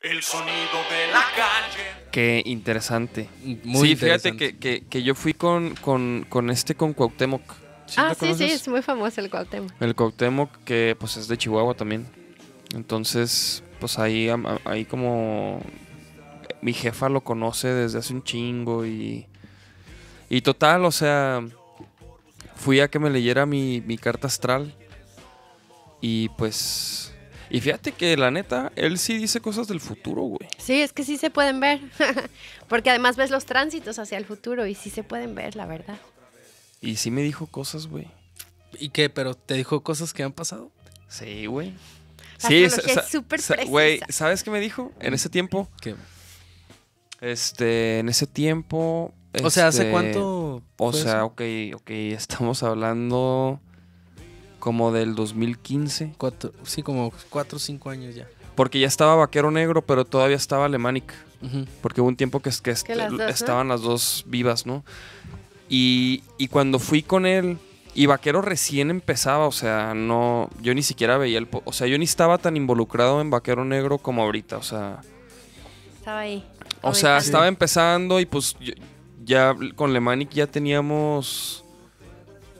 El sonido de la calle. Qué interesante. Muy sí, interesante. Fíjate que yo fui con Cuauhtémoc. ¿Sí ah, sí, sí, es muy famoso el Cuauhtémoc. El Cuauhtémoc, que pues es de Chihuahua también. Entonces, pues ahí como mi jefa lo conoce desde hace un chingo y total, o sea, fui a que me leyera mi carta astral y pues... Y fíjate que la neta, él sí dice cosas del futuro, güey. Sí, es que sí se pueden ver. Porque además ves los tránsitos hacia el futuro y sí se pueden ver, la verdad. Y sí me dijo cosas, güey. ¿Y qué? ¿Pero te dijo cosas que han pasado? Sí, güey. Sí, es súper precisa. Güey, ¿sabes qué me dijo? En ese tiempo. ¿Qué? En ese tiempo. O sea, ¿hace cuánto? O sea, ok, estamos hablando... Como del 2015. Sí, como 4 o 5 años ya. Porque ya estaba Vaquero Negro, pero todavía estaba LeManic. Uh-huh. Porque hubo un tiempo que las dos, estaban las dos vivas, ¿no? Y cuando fui con él, y Vaquero recién empezaba, o sea, no, yo ni siquiera veía el... O sea, yo ni estaba tan involucrado en Vaquero Negro como ahorita, o sea... Estaba ahí. O sea, estaba empezando y pues yo, ya con LeManic ya teníamos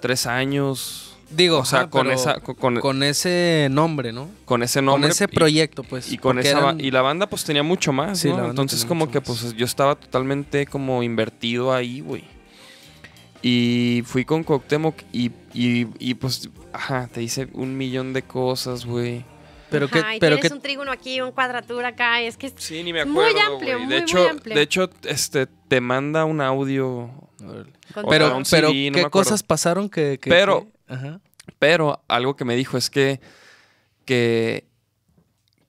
3 años... Digo, o sea, con ese nombre, ¿no? Con ese nombre. Con ese proyecto, pues. Y con esa y la banda, pues, tenía mucho más, sí, ¿no? Entonces, como que, pues, yo estaba totalmente como invertido ahí, güey. Y fui con Cuauhtémoc y pues, ajá, te hice 1 millón de cosas, güey. Pero ajá, que... Pero tienes un trígono aquí, un cuadratura acá, es que sí, ni me acuerdo, muy amplio, muy, muy amplio. De hecho, te manda un audio. Pero CD, ¿qué cosas pasaron que pero... Ajá. Pero algo que me dijo es que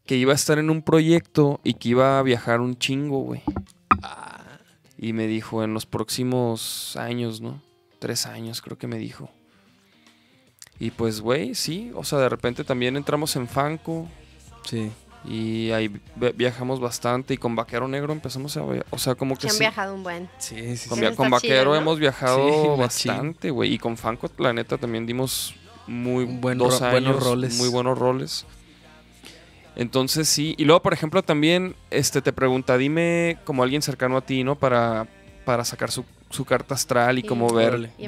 iba a estar en un proyecto y que iba a viajar un chingo, güey. Ah. Y me dijo en los próximos años, ¿no? 3 años creo que me dijo. Y pues, güey, sí. O sea, de repente también entramos en Fanco. Sí. Y ahí viajamos bastante y con Vaquero Negro empezamos a... O sea, como que sí. Han viajado un buen. Sí, sí. Con Vaquero chido, ¿no? Hemos viajado sí, bastante, güey. Y con Fanco Planeta también dimos muy buenos roles. Muy buenos roles. Entonces, sí. Y luego, por ejemplo, también te pregunta, dime como alguien cercano a ti, ¿no? Para sacar su carta astral y como ver... Y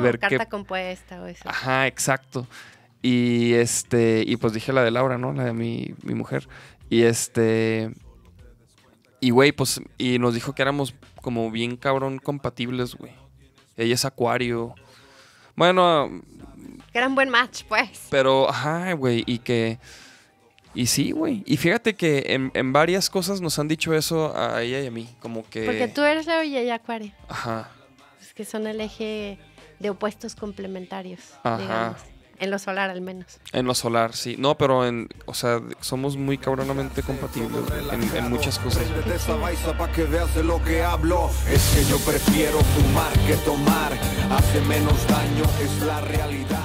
ver carta compuesta o eso. Ajá, exacto. Y y pues dije la de Laura, ¿no? La de mi mujer. Y y güey, pues, y nos dijo que éramos como bien cabrón compatibles, güey. Ella es acuario. Bueno. Que era un buen match, pues. Pero, ajá, güey, y sí, güey. Y fíjate que en varias cosas nos han dicho eso a ella y a mí, como que... Porque tú eres Leo y ella acuario. Ajá. Es que son el eje de opuestos complementarios, ajá, digamos. En lo solar, al menos. En lo solar, sí. No, pero o sea, somos muy cabronamente compatibles en muchas cosas. Para que veas de lo que hablo. Es que yo prefiero fumar que tomar. Hace menos daño, es la realidad.